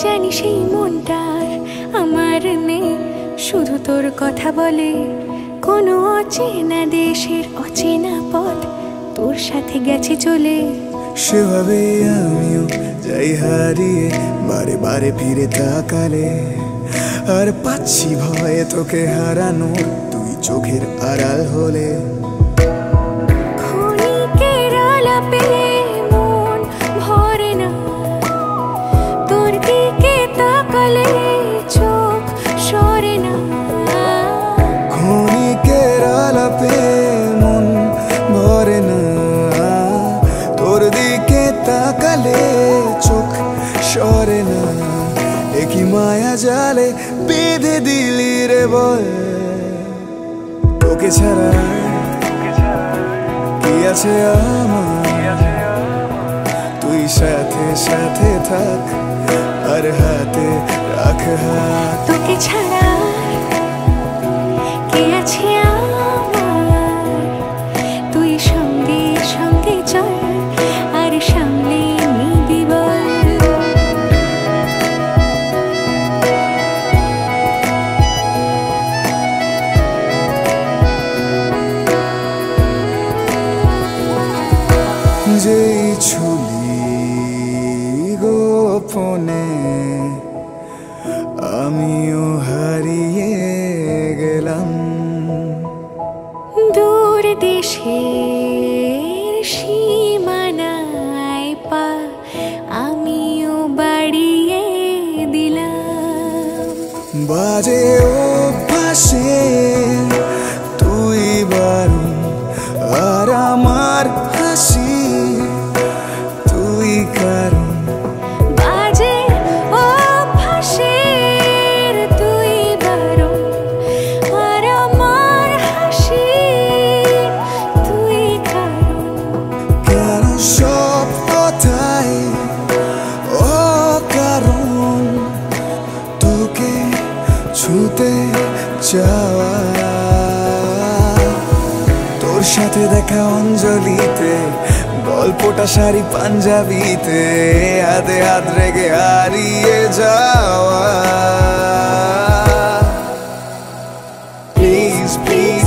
जानी से मनटार आमार ने शुधु तोर कथा बोले कोनो अचेना देशेर अचेना पथ तोर साथे गेछे चले सेभाबे आमियो जाई हारिए बारे बारे फिरे ताकाले आर पाच्छी भये तोके हारानोर तुई चोखेर आड़ाल होले माया जाले बेधे दिली रे बोल तोके छाड़ा कि आछे आमार तुई साथे साथे थाक आर हाथे राख हाथ तोके छाड़ा कि आछे आमार तुई संगे संगे चल आर सामने निबि बोल छुली गोपने आमियो हारिए गेलाम दूर देशेर सीमानाय पा आमियो बाड़िए दिलाम बाजे अभ्यासे तुई बारुन आर आमार हासि तोर साथे देखा अंजलिते गल्पोटा सारी पंजाबीते आधे आधे रेगे हारिए जावा प्लीज प्लीज